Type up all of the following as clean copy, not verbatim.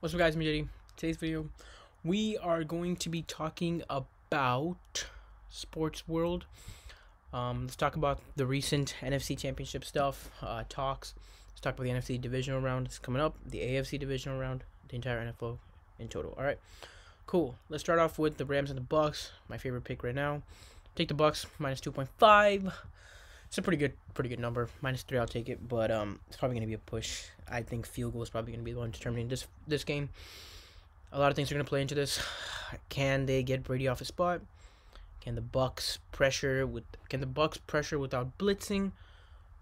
What's up, guys? I'm JD. Today's video, we are going to be talking about sports world. Let's talk about the recent NFC Championship stuff, talks. Let's talk about the NFC divisional round. It's coming up. The AFC divisional round. The entire NFL in total. All right, cool. Let's start off with the Rams and the Bucks. My favorite pick right now. Take the Bucks minus 2.5. It's a pretty good number. Minus 3, I'll take it, but it's probably going to be a push. I think field goal is probably going to be the one determining this game. A lot of things are going to play into this. Can they get Brady off his spot? Can the Bucks pressure without blitzing,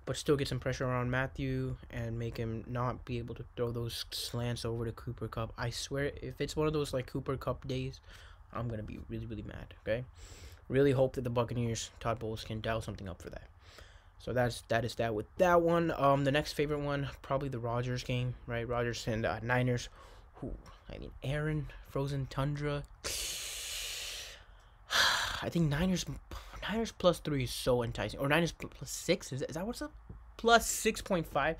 but still get some pressure around Matthew and make him not be able to throw those slants over to Cooper Kupp? I swear, if it's one of those like Cooper Kupp days, I'm going to be really mad, okay? Really hope that the Buccaneers, Todd Bowles, can dial something up for that. So that is that with that one. The next favorite one, probably the Rodgers game, right? Rodgers and Niners. Ooh, I mean, Aaron, frozen tundra. I think Niners plus 3 is so enticing. Or Niners plus 6, is that what's up? Plus 6.5.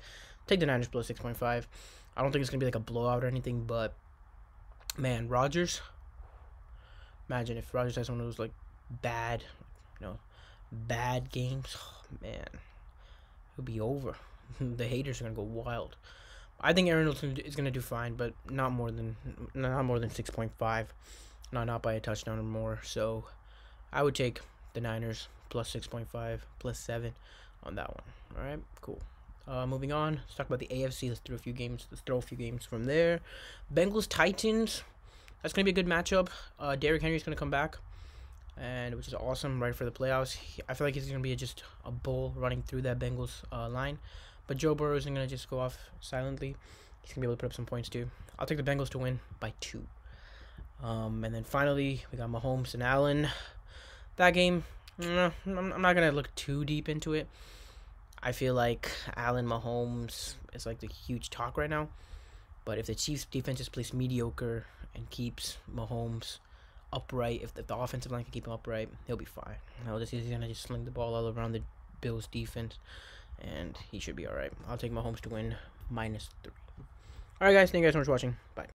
Take the Niners plus 6.5. I don't think it's going to be like a blowout or anything, but, man, Rodgers. Imagine if Rodgers has one of those, like, bad games. Oh, man, it'll be over. The haters are gonna go wild. I think Aaron is gonna do fine, but not more than 6.5, not by a touchdown or more. So I would take the Niners plus 6.5, plus 7 on that one. All right, cool. Moving on, let's talk about the AFC. Let's throw a few games from there. Bengals Titans. That's gonna be a good matchup. Derrick Henry's gonna come back, and which is awesome, right, for the playoffs. I feel like he's going to be just a bull running through that Bengals line. But Joe Burrow isn't going to just go off silently. He's going to be able to put up some points, too. I'll take the Bengals to win by 2. And then finally, we got Mahomes and Allen. That game, I'm not going to look too deep into it. I feel like Allen Mahomes is like the huge talk right now. But if the Chiefs' defense just plays mediocre and keeps Mahomes upright, if the offensive line can keep him upright, he'll be fine. He's gonna just sling the ball all around the Bills defense, and he should be all right. I'll take Mahomes to win minus 3. All right, guys, thank you guys so much for watching. Bye.